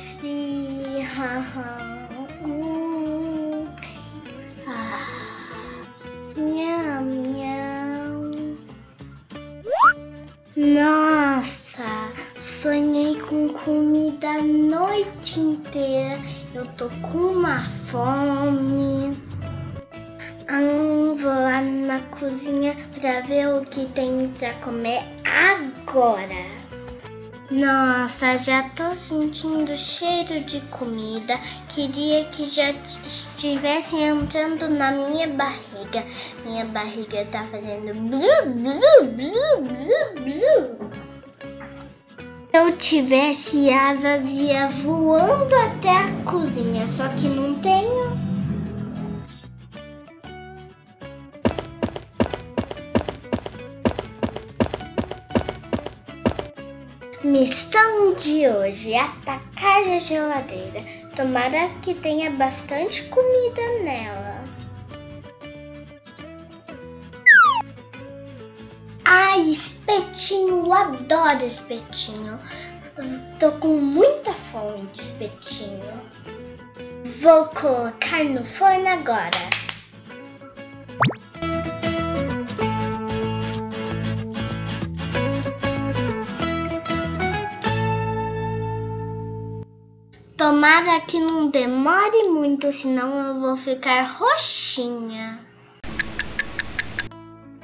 assim. Nham, nham. Nossa, sonhei com comida a noite inteira. Eu tô com uma fome. Vou lá na cozinha pra ver o que tem pra comer agora. Nossa, já tô sentindo o cheiro de comida. Queria que já estivessem entrando na minha barriga. Minha barriga tá fazendo blu, blu, blu, blu, blu. Se eu tivesse asas, ia voando até a cozinha, só que não tenho. Missão de hoje: atacar a geladeira. Tomara que tenha bastante comida nela. Ai, espetinho! Adoro espetinho. Tô com muita fome de espetinho. Vou colocar no forno agora. Tomara que não demore muito, senão eu vou ficar roxinha.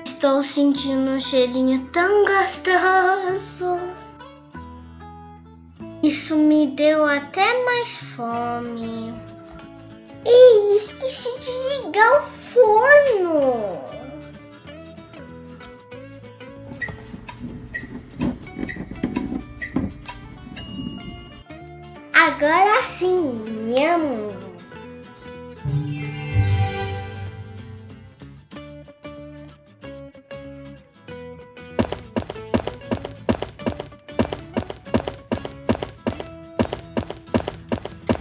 Estou sentindo um cheirinho tão gostoso. Isso me deu até mais fome. Ei, esqueci de ligar o forno. Agora sim, nham!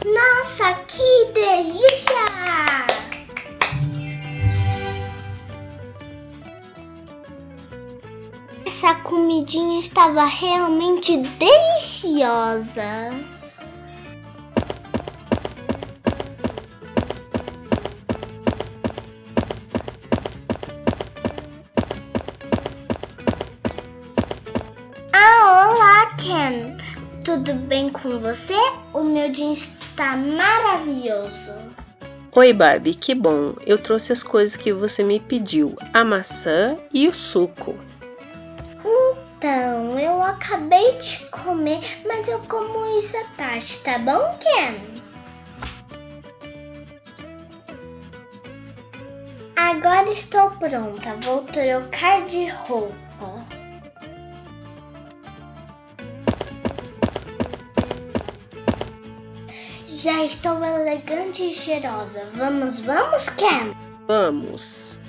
Nossa, que delícia! Essa comidinha estava realmente deliciosa! Ken, tudo bem com você? O meu dia está maravilhoso. Oi, Barbie, que bom. Eu trouxe as coisas que você me pediu, a maçã e o suco. Então, eu acabei de comer, mas eu como isso à tarde, tá bom, Ken? Agora estou pronta, vou trocar de roupa. Já estou elegante e cheirosa. Vamos, Ken? Vamos!